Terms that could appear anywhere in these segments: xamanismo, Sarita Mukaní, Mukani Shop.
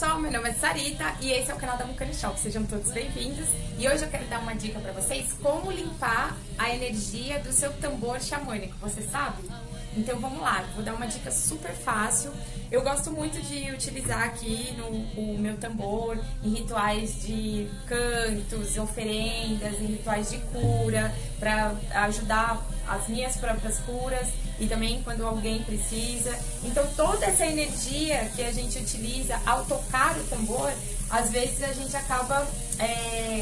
pessoal, meu nome é Sarita e esse é o canal da Mukani Shop, sejam todos bem-vindos. E hoje eu quero dar uma dica pra vocês, como limpar a energia do seu tambor xamânico, você sabe? Então vamos lá, vou dar uma dica super fácil. Eu gosto muito de utilizar aqui o meu tambor em rituais de cantos, oferendas, em rituais de cura, para ajudar as minhas próprias curas e também quando alguém precisa. Então toda essa energia que a gente utiliza ao tocar o tambor, às vezes a gente acaba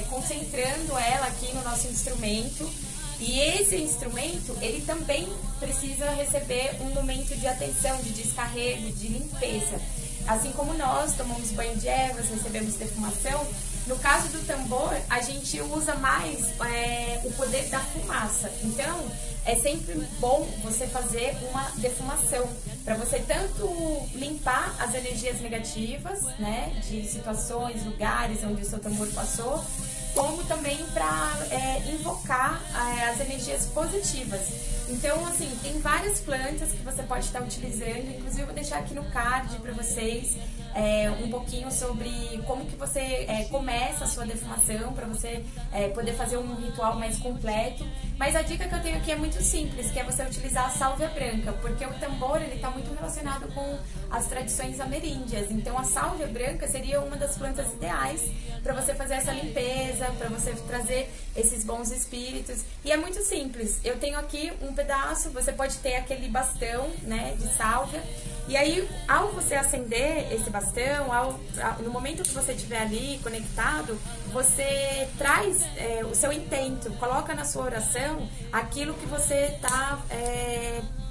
concentrando ela aqui no nosso instrumento. E esse instrumento, ele também precisa receber um momento de atenção, de descarrego, de limpeza. Assim como nós tomamos banho de ervas, recebemos defumação, no caso do tambor, a gente usa mais o poder da fumaça. Então, é sempre bom você fazer uma defumação, para você tanto limpar as energias negativas, né, de situações, lugares onde o seu tambor passou, como também para invocar as energias positivas. Então, assim, tem várias plantas que você pode estar utilizando, inclusive eu vou deixar aqui no card para vocês um pouquinho sobre como que você começa a sua defumação, para você poder fazer um ritual mais completo. Mas a dica que eu tenho aqui é muito simples, que é você utilizar a sálvia branca, porque o tambor ele está muito relacionado com as tradições ameríndias. Então, a sálvia branca seria uma das plantas ideais para você fazer essa limpeza, para você trazer esses bons espíritos. E é muito simples, eu tenho aqui um pedaço, você pode ter aquele bastão, né, de sálvia, e aí ao você acender esse bastão, no momento que você estiver ali conectado, você traz o seu intento, coloca na sua oração aquilo que você está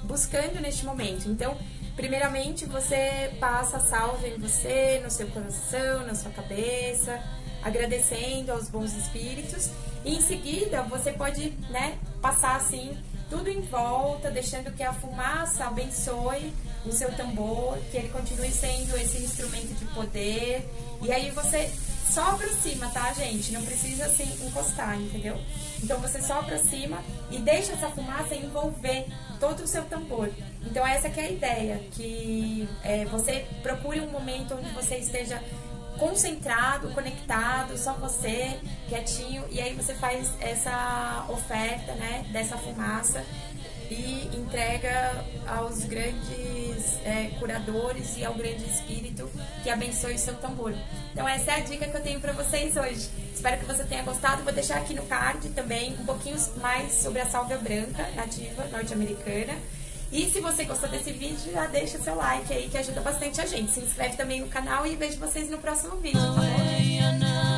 buscando neste momento. Então, primeiramente você passa a sálvia em você, no seu coração, na sua cabeça, agradecendo aos bons espíritos, e em seguida você pode, né, passar assim tudo em volta, deixando que a fumaça abençoe o seu tambor, que ele continue sendo esse instrumento de poder. E aí você só aproxima, tá, gente? Não precisa assim encostar, entendeu? Então você só aproxima e deixa essa fumaça envolver todo o seu tambor. Então essa que é a ideia, que você procure um momento onde você esteja concentrado, conectado, só você, quietinho, e aí você faz essa oferta, né, dessa fumaça e entrega aos grandes curadores e ao grande espírito que abençoe o seu tambor. Então essa é a dica que eu tenho para vocês hoje. Espero que você tenha gostado. Vou deixar aqui no card também um pouquinho mais sobre a sálvia branca nativa norte-americana. E se você gostou desse vídeo, já deixa seu like aí, que ajuda bastante a gente. Se inscreve também no canal e vejo vocês no próximo vídeo, tá bom?